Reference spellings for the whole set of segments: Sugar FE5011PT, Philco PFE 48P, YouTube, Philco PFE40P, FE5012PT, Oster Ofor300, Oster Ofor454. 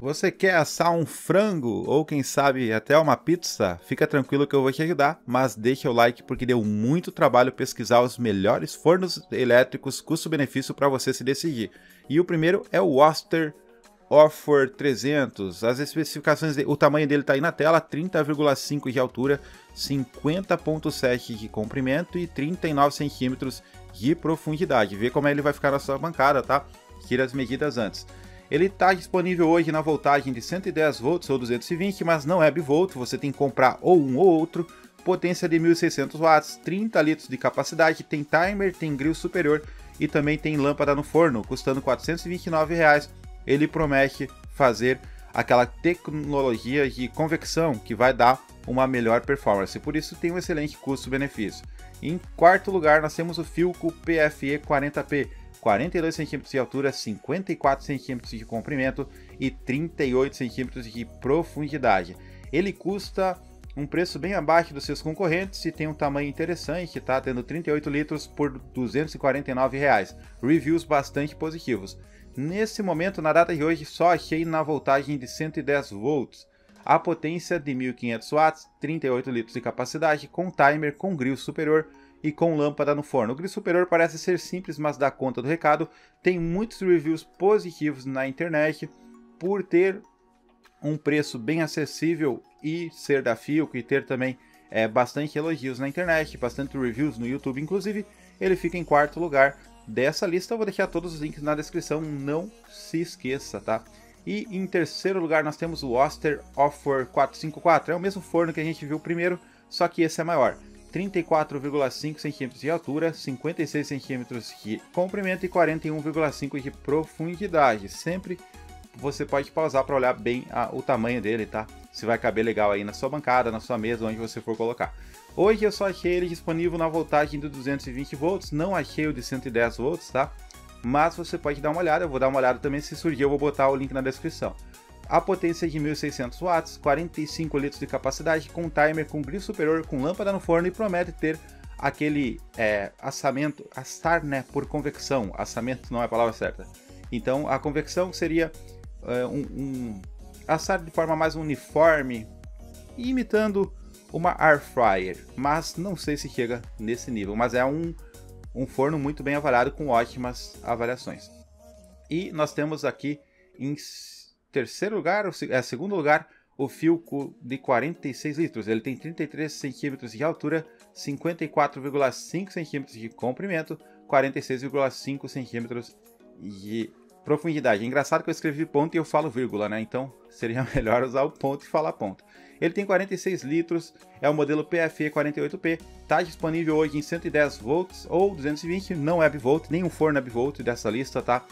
Você quer assar um frango ou quem sabe até uma pizza? Fica tranquilo que eu vou te ajudar, mas deixa o like porque deu muito trabalho pesquisar os melhores fornos elétricos custo-benefício para você se decidir. E o primeiro é o Oster Ofor300. As especificações, o tamanho dele está aí na tela, 30,5 de altura, 50,7 de comprimento e 39 centímetros de profundidade. Vê como ele vai ficar na sua bancada, tá? Tira as medidas antes. Ele está disponível hoje na voltagem de 110 volts ou 220, mas não é bivolto, você tem que comprar ou um ou outro. Potência de 1600 watts, 30 litros de capacidade, tem timer, tem grill superior e também tem lâmpada no forno, custando R$ 429,00. Ele promete fazer aquela tecnologia de convecção que vai dar uma melhor performance, por isso tem um excelente custo-benefício. Em quarto lugar, nós temos o Philco PFE40P. 42 cm de altura, 54 cm de comprimento e 38 cm de profundidade. Ele custa um preço bem abaixo dos seus concorrentes e tem um tamanho interessante, tá? Tendo 38 litros por R$ 249,00. Reviews bastante positivos. Nesse momento, na data de hoje, só achei na voltagem de 110 volts. A potência de 1500 watts, 38 litros de capacidade, com timer, com grill superior e com lâmpada no forno. O grill superior parece ser simples, mas dá conta do recado. Tem muitos reviews positivos na internet por ter um preço bem acessível e ser da Philco e ter também bastante elogios na internet, bastante reviews no YouTube. Inclusive, ele fica em quarto lugar dessa lista. Eu vou deixar todos os links na descrição, não se esqueça, tá? E em terceiro lugar nós temos o Oster Ofor454. É o mesmo forno que a gente viu primeiro, só que esse é maior. 34,5 cm de altura, 56 cm de comprimento e 41,5 de profundidade. Sempre você pode pausar para olhar bem o tamanho dele, tá? Se vai caber legal aí na sua bancada, na sua mesa, onde você for colocar. Hoje eu só achei ele disponível na voltagem de 220 volts, não achei o de 110 volts, tá? Mas você pode dar uma olhada, eu vou dar uma olhada também, se surgir eu vou botar o link na descrição. A potência de 1600 watts, 45 litros de capacidade, com timer, com grill superior, com lâmpada no forno e promete ter aquele assar, né, por convecção. Assamento não é a palavra certa. Então a convecção seria assar de forma mais uniforme, imitando uma air fryer, mas não sei se chega nesse nível, mas é um forno muito bem avaliado, com ótimas avaliações. E nós temos aqui em terceiro lugar, segundo lugar, o Philco de 46 litros. Ele tem 33 centímetros de altura, 54,5 centímetros de comprimento, 46,5 centímetros de profundidade. É engraçado que eu escrevi ponto e eu falo vírgula, né? Então seria melhor usar o ponto e falar ponto. Ele tem 46 litros, é o modelo PFE 48P, está disponível hoje em 110 volts ou 220, não é bivolt, nenhum forno é bivolt dessa lista, tá?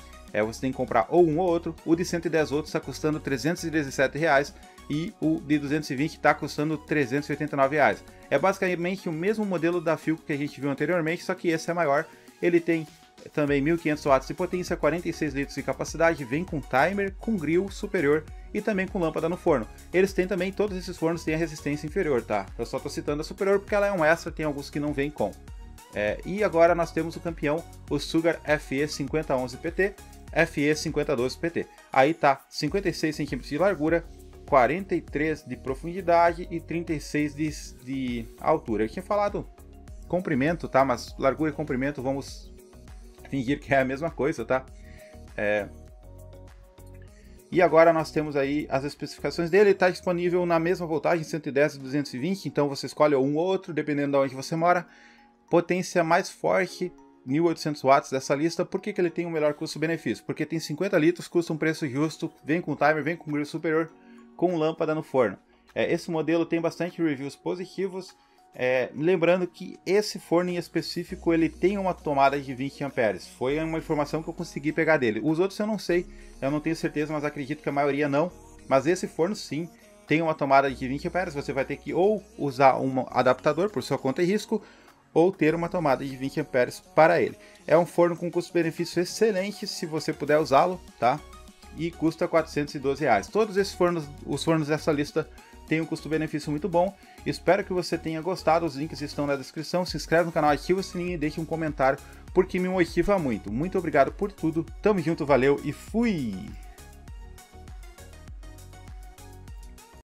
Você tem que comprar ou um ou outro. O de 110 volts está custando R$ 317,00 e o de 220 está custando R$ 389,00. É basicamente o mesmo modelo da Philco que a gente viu anteriormente, só que esse é maior. Ele tem também 1500 watts de potência, 46 litros de capacidade, vem com timer, com grill superior e também com lâmpada no forno. Eles têm também, todos esses fornos têm a resistência inferior, tá? Eu só estou citando a superior porque ela é um extra, tem alguns que não vem com. E agora nós temos o campeão, o Sugar FE5011PT, FE5012PT. Aí tá 56 cm de largura, 43 de profundidade e 36 de altura. Eu tinha falado comprimento, tá? Mas largura e comprimento vamos fingir que é a mesma coisa, tá? E agora nós temos aí as especificações dele. Está disponível na mesma voltagem, 110 e 220, então você escolhe um ou outro, dependendo de onde você mora. Potência mais forte, 1800 watts dessa lista. Por que ele tem o melhor custo-benefício? Porque tem 50 litros, custa um preço justo, vem com timer, vem com grill superior, com lâmpada no forno. Esse modelo tem bastante reviews positivos. Lembrando que esse forno em específico, ele tem uma tomada de 20 amperes. Foi uma informação que eu consegui pegar dele. Os outros eu não sei, eu não tenho certeza, mas acredito que a maioria não. Mas esse forno sim, tem uma tomada de 20 amperes. Você vai ter que ou usar um adaptador por sua conta e risco, ou ter uma tomada de 20 amperes para ele. É um forno com custo-benefício excelente, se você puder usá-lo, tá? E custa R$ 412,00. Todos esses fornos, os fornos dessa lista, têm um custo-benefício muito bom. Espero que você tenha gostado, os links estão na descrição. Se inscreve no canal, ativa o sininho e deixe um comentário, porque me motiva muito. Muito obrigado por tudo, tamo junto, valeu e fui!